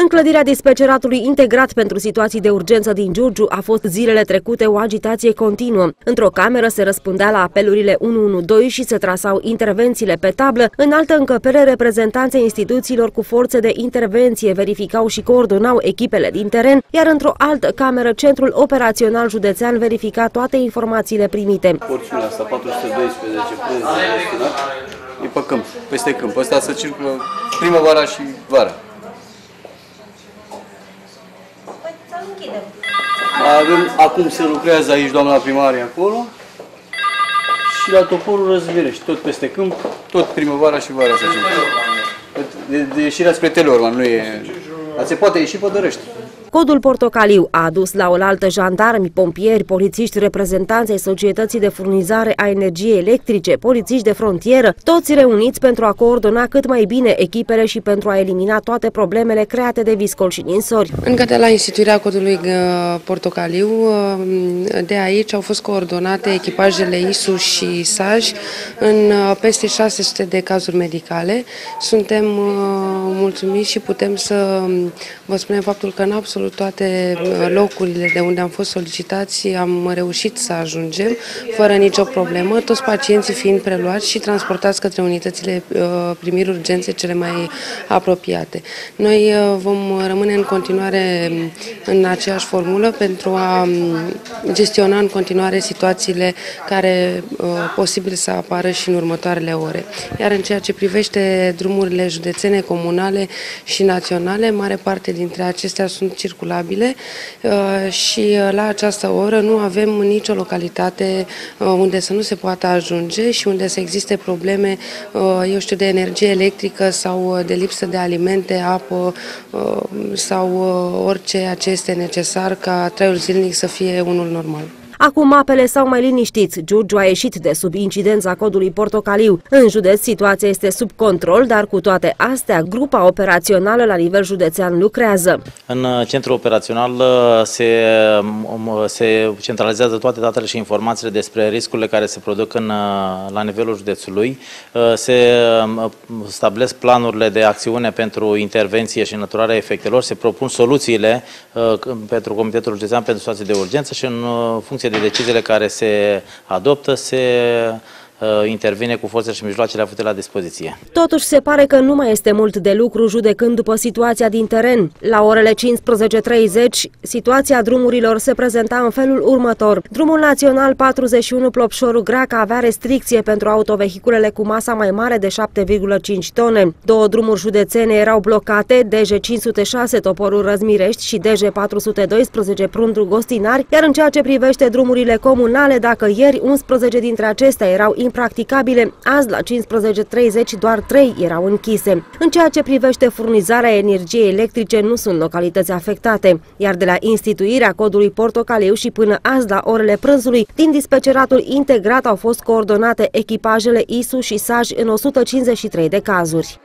În clădirea dispeceratului integrat pentru situații de urgență din Giurgiu a fost zilele trecute o agitație continuă. Într-o cameră se răspundea la apelurile 112 și se trasau intervențiile pe tablă. În altă încăpere, reprezentanțe instituțiilor cu forțe de intervenție verificau și coordonau echipele din teren, iar într-o altă cameră, Centrul Operațional Județean verifica toate informațiile primite. Porțiunea asta, 412, e pe câmp, peste câmp. Asta se circulă primăvara și vara. Acum se lucrează aici doamna primarie acolo și la Toporul Răzmirești, tot peste câmp, tot primăvara și vara. De ieșirea spre Teleorman, nu e... Dar se poate ieși pe Dărăști. Codul portocaliu a adus la oaltă jandarmi, pompieri, polițiști, reprezentanți ai Societății de Furnizare a Energiei Electrice, polițiști de frontieră, toți reuniți pentru a coordona cât mai bine echipele și pentru a elimina toate problemele create de viscol și ninsori. Încă de la instituirea codului portocaliu, de aici au fost coordonate echipajele ISU și SAJ în peste 600 de cazuri medicale. Suntem mulțumiți și putem să vă spunem faptul că în absolut toate locurile de unde am fost solicitați am reușit să ajungem fără nicio problemă, toți pacienții fiind preluați și transportați către unitățile primiri urgențe cele mai apropiate. Noi vom rămâne în continuare în aceeași formulă pentru a gestiona în continuare situațiile care posibil să apară și în următoarele ore. Iar în ceea ce privește drumurile județene, comunale și naționale, mare parte dintre acestea sunt circulabile și la această oră nu avem nicio localitate unde să nu se poată ajunge și unde să existe probleme, eu știu, de energie electrică sau de lipsă de alimente, apă sau orice ce este necesar ca traiul zilnic să fie unul normal. Acum apele s-au mai liniștit. Giurgiu a ieșit de sub incidența codului portocaliu. În județ situația este sub control, dar cu toate astea, grupa operațională la nivel județean lucrează. În centrul operațional se centralizează toate datele și informațiile despre riscurile care se produc la nivelul județului. Se stabilesc planurile de acțiune pentru intervenție și înlăturarea efectelor. Se propun soluțiile pentru Comitetul Județean pentru situații de urgență și în funcție de deciziile care se adoptă, se intervine cu forțe și mijloacele avute la dispoziție. Totuși se pare că nu mai este mult de lucru judecând după situația din teren. La orele 15:30, situația drumurilor se prezenta în felul următor. Drumul național 41 Plopșorul Greaca avea restricție pentru autovehiculele cu masa mai mare de 7,5 tone. Două drumuri județene erau blocate, DG 506 Toporul Răzmirești și DG 412 Prundru-Gostinari, iar în ceea ce privește drumurile comunale, dacă ieri 11 dintre acestea erau impracticabile, azi la 15:30 doar 3 erau închise. În ceea ce privește furnizarea energiei electrice, nu sunt localități afectate, iar de la instituirea codului portocaliu și până azi la orele prânzului, din dispeceratul integrat au fost coordonate echipajele ISU și SAJ în 153 de cazuri.